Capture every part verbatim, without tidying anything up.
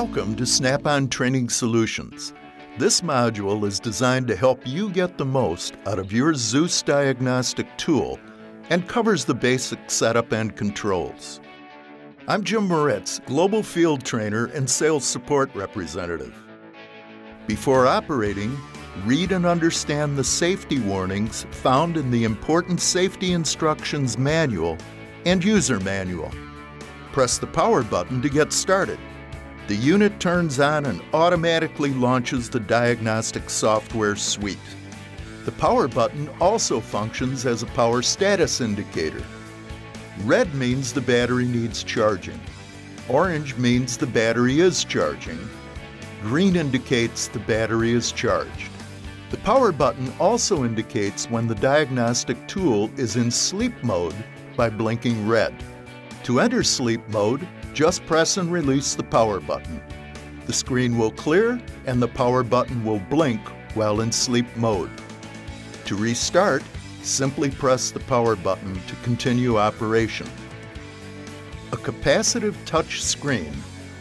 Welcome to Snap-on Training Solutions. This module is designed to help you get the most out of your Zeus diagnostic tool and covers the basic setup and controls. I'm Jim Moritz, Global Field Trainer and Sales Support Representative. Before operating, read and understand the safety warnings found in the Important Safety Instructions Manual and User Manual. Press the power button to get started. The unit turns on and automatically launches the diagnostic software suite. The power button also functions as a power status indicator. Red means the battery needs charging. Orange means the battery is charging. Green indicates the battery is charged. The power button also indicates when the diagnostic tool is in sleep mode by blinking red. To enter sleep mode, just press and release the power button. The screen will clear and the power button will blink while in sleep mode. To restart, simply press the power button to continue operation. A capacitive touch screen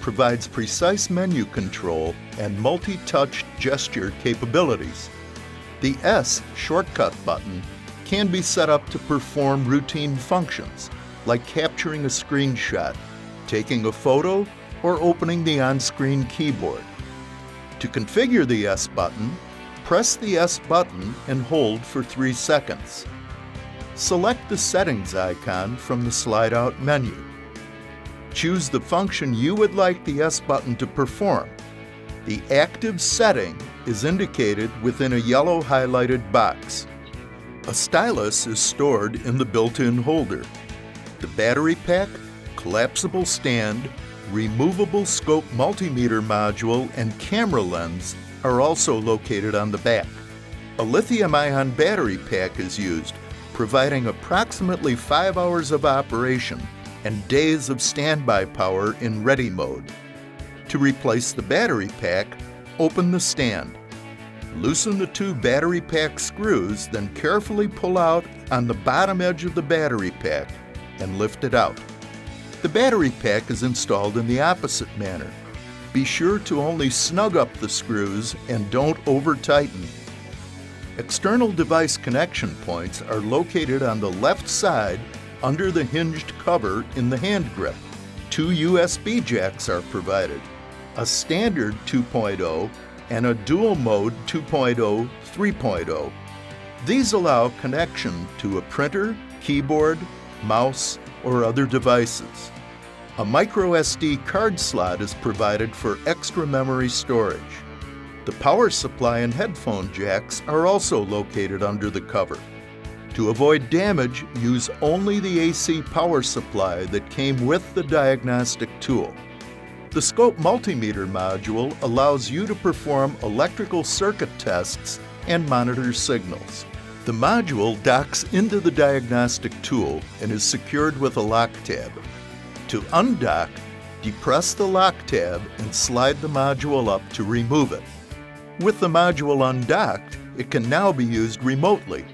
provides precise menu control and multi-touch gesture capabilities. The S shortcut button can be set up to perform routine functions like capturing a screenshot, taking a photo, or opening the on-screen keyboard. To configure the S button, press the S button and hold for three seconds. Select the settings icon from the slide-out menu. Choose the function you would like the S button to perform. The active setting is indicated within a yellow highlighted box. A stylus is stored in the built-in holder. The battery pack, collapsible stand, removable scope multimeter module, and camera lens are also located on the back. A lithium-ion battery pack is used, providing approximately five hours of operation and days of standby power in ready mode. To replace the battery pack, open the stand. Loosen the two battery pack screws, then carefully pull out on the bottom edge of the battery pack and lift it out. The battery pack is installed in the opposite manner. Be sure to only snug up the screws and don't over-tighten. External device connection points are located on the left side under the hinged cover in the hand grip. Two U S B jacks are provided, a standard two point oh and a dual mode two point oh, three point oh. These allow connection to a printer, keyboard, mouse, or other devices. A microSD card slot is provided for extra memory storage. The power supply and headphone jacks are also located under the cover. To avoid damage, use only the A C power supply that came with the diagnostic tool. The scope multimeter module allows you to perform electrical circuit tests and monitor signals. The module docks into the diagnostic tool and is secured with a lock tab. To undock, depress the lock tab and slide the module up to remove it. With the module undocked, it can now be used remotely.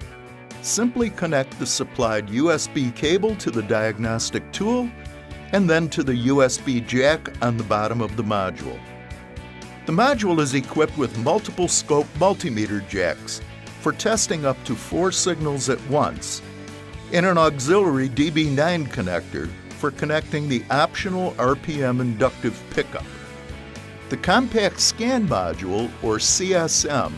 Simply connect the supplied U S B cable to the diagnostic tool and then to the U S B jack on the bottom of the module. The module is equipped with multiple scope multimeter jacks for testing up to four signals at once and an auxiliary D B nine connector for connecting the optional R P M inductive pickup. The compact scan module, or C S M,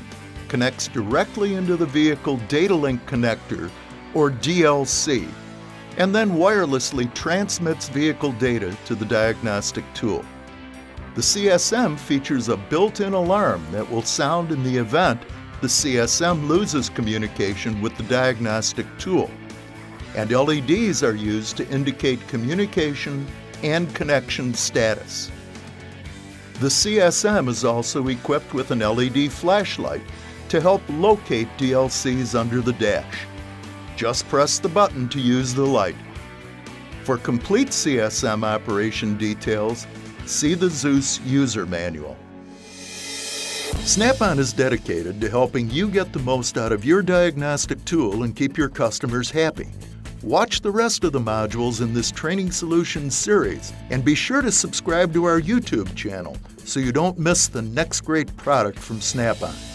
connects directly into the vehicle data link connector, or D L C, and then wirelessly transmits vehicle data to the diagnostic tool. The C S M features a built-in alarm that will sound in the event the C S M loses communication with the diagnostic tool, and L E Ds are used to indicate communication and connection status. The C S M is also equipped with an L E D flashlight to help locate D L Cs under the dash. Just press the button to use the light. For complete C S M operation details, see the Zeus User Manual. Snap-on is dedicated to helping you get the most out of your diagnostic tool and keep your customers happy. Watch the rest of the modules in this Training Solutions series and be sure to subscribe to our YouTube channel so you don't miss the next great product from Snap-on.